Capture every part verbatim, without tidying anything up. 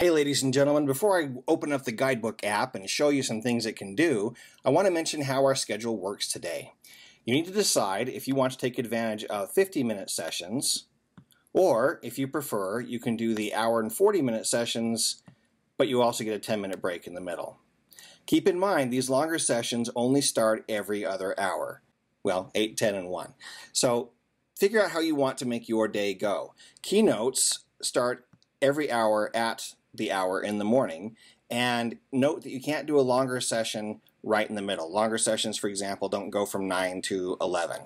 Hey ladies and gentlemen, before I open up the Guidebook app and show you some things it can do, I want to mention how our schedule works today. You need to decide if you want to take advantage of fifty minute sessions, or if you prefer, you can do the hour and forty minute sessions, but you also get a ten minute break in the middle. Keep in mind, these longer sessions only start every other hour. Well, eight, ten, and one. So figure out how you want to make your day go. Keynotes start every hour at the hour in the morning, and note that you can't do a longer session right in the middle. Longer sessions, for example, don't go from nine to eleven.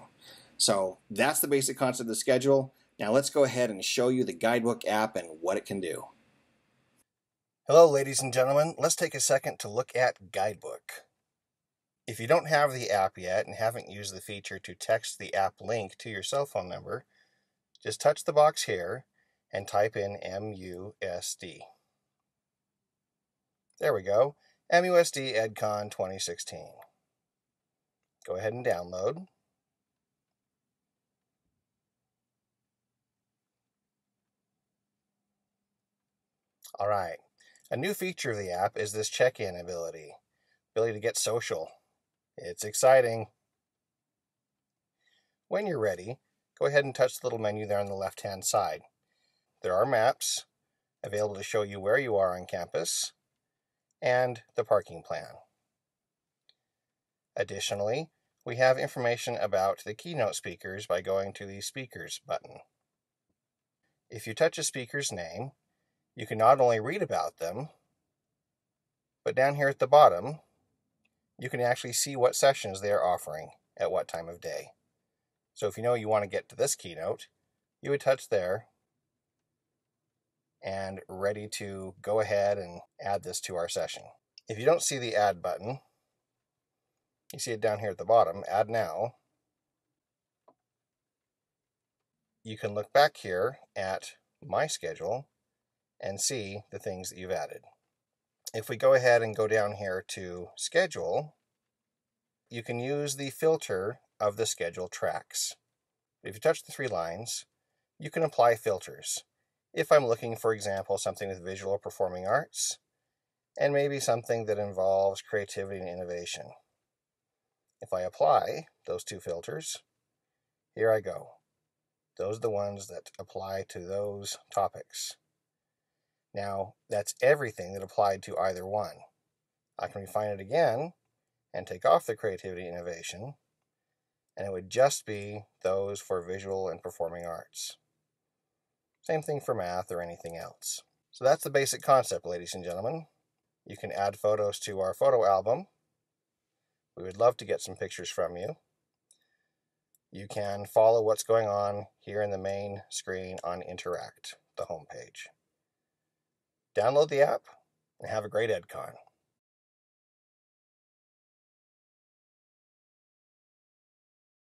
So that's the basic concept of the schedule. Now let's go ahead and show you the Guidebook app and what it can do. Hello ladies and gentlemen, let's take a second to look at Guidebook. If you don't have the app yet and haven't used the feature to text the app link to your cell phone number, just touch the box here and type in M U S D. There we go, M U S D EdCon twenty sixteen. Go ahead and download. All right, a new feature of the app is this check-in ability, ability to get social. It's exciting. When you're ready, go ahead and touch the little menu there on the left-hand side. There are maps available to show you where you are on campus and the parking plan. Additionally, we have information about the keynote speakers by going to the Speakers button. If you touch a speaker's name, you can not only read about them, but down here at the bottom, you can actually see what sessions they are offering at what time of day. So if you know you want to get to this keynote, you would touch there and ready to go ahead and add this to our session. If you don't see the add button, you see it down here at the bottom, add now. You can look back here at my schedule and see the things that you've added. If we go ahead and go down here to schedule, you can use the filter of the schedule tracks. If you touch the three lines, you can apply filters. If I'm looking, for example, something with visual or performing arts, and maybe something that involves creativity and innovation. If I apply those two filters, here I go. Those are the ones that apply to those topics. Now, that's everything that applied to either one. I can refine it again and take off the creativity and innovation, and it would just be those for visual and performing arts. Same thing for math or anything else. So that's the basic concept, ladies and gentlemen. You can add photos to our photo album. We would love to get some pictures from you. You can follow what's going on here in the main screen on Interact, the homepage. Download the app and have a great EdCon.